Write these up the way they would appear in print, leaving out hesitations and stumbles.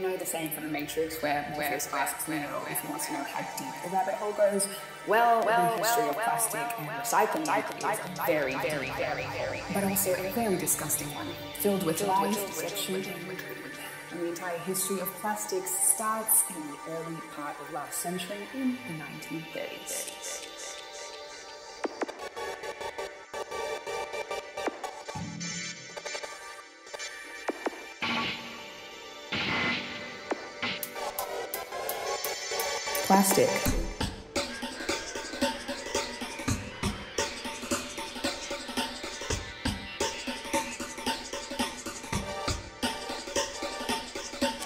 you know the same from The Matrix where it asks, you know, if you want to know how deep the rabbit hole goes, well, the history of plastic and recycling is very, very, but also a very disgusting one, filled with lies, deception, and the entire history of plastics starts in the early part of last century in the 1930s. Plastic.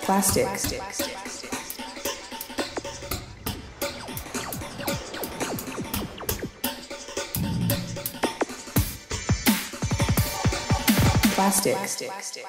Plastic. Plastic. Plastic. Plastic.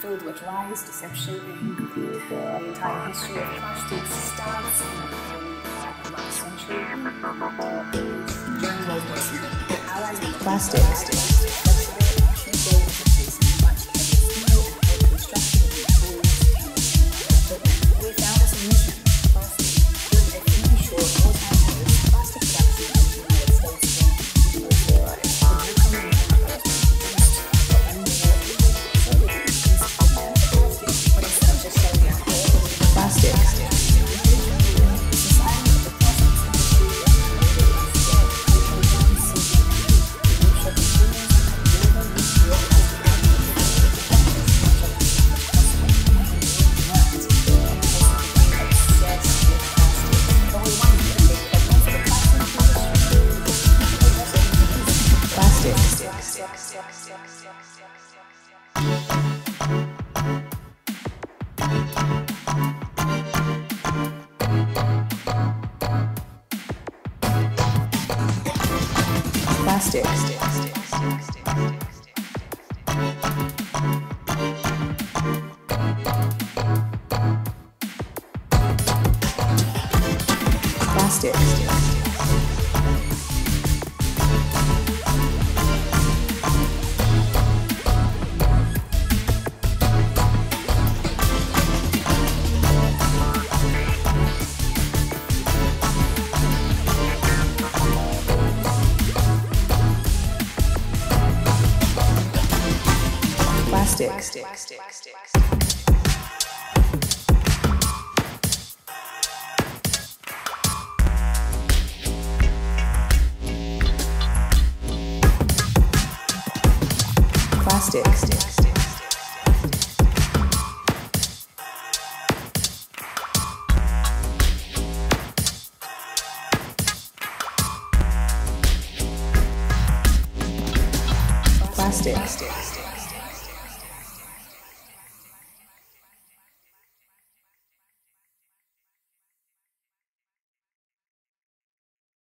Filled with lies, deception, and the entire history of plastics starts in the early part of last century. During World War II, the Allies used plastic. Plastic.